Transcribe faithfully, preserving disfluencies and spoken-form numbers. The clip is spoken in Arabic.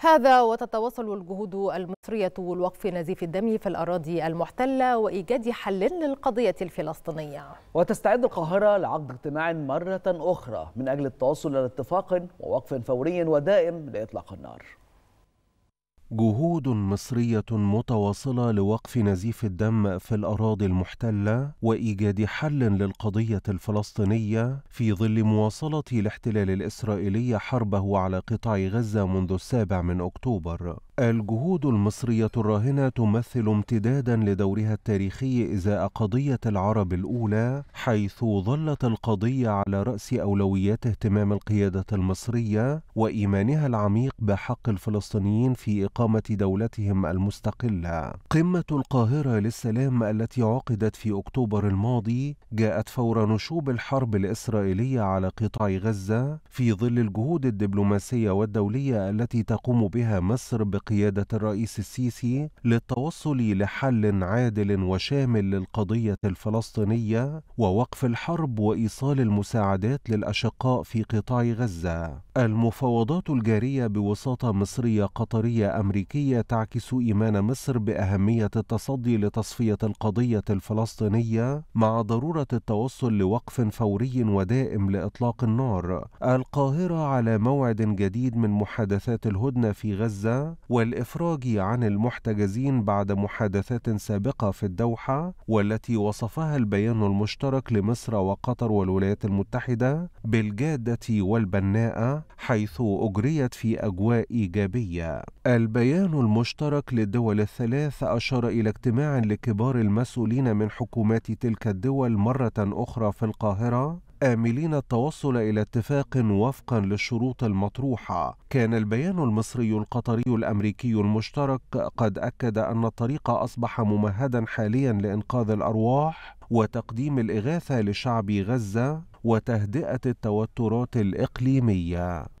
هذا وتتواصل الجهود المصرية لوقف نزيف الدم في الأراضي المحتلة وإيجاد حل للقضية الفلسطينية. وتستعد القاهرة لعقد اجتماع مرة أخرى من أجل التوصل إلى اتفاق ووقف فوري ودائم لإطلاق النار. جهود مصرية متواصلة لوقف نزيف الدم في الأراضي المحتلة وإيجاد حل للقضية الفلسطينية في ظل مواصلة الاحتلال الإسرائيلي حربه على قطاع غزة منذ السابع من أكتوبر. الجهود المصرية الراهنة تمثل امتدادا لدورها التاريخي إزاء قضية العرب الأولى، حيث ظلت القضية على رأس أولويات اهتمام القيادة المصرية وإيمانها العميق بحق الفلسطينيين في إقامة دولتهم المستقلة. قمة القاهرة للسلام التي عقدت في أكتوبر الماضي جاءت فور نشوب الحرب الإسرائيلية على قطاع غزة، في ظل الجهود الدبلوماسية والدولية التي تقوم بها مصر بقيادة الرئيس السيسي للتوصل لحل عادل وشامل للقضية الفلسطينية ووقف الحرب وإيصال المساعدات للأشقاء في قطاع غزة. المفاوضات الجارية بوساطة مصرية قطرية أمريكية تعكس إيمان مصر بأهمية التصدي لتصفية القضية الفلسطينية مع ضرورة التوصل لوقف فوري ودائم لإطلاق النار. القاهرة على موعد جديد من محادثات الهدنة في غزة والإفراج عن المحتجزين بعد محادثات سابقة في الدوحة، والتي وصفها البيان المشترك لمصر وقطر والولايات المتحدة بالجادة والبناءة، حيث أجريت في أجواء إيجابية. البيان المشترك للدول الثلاث أشار إلى اجتماع لكبار المسؤولين من حكومات تلك الدول مرة أخرى في القاهرة، آملين التوصل إلى اتفاق وفقا للشروط المطروحة. كان البيان المصري القطري الأمريكي المشترك قد أكد أن الطريق أصبح ممهدا حاليا لإنقاذ الأرواح وتقديم الإغاثة لشعب غزة وتهدئة التوترات الإقليمية.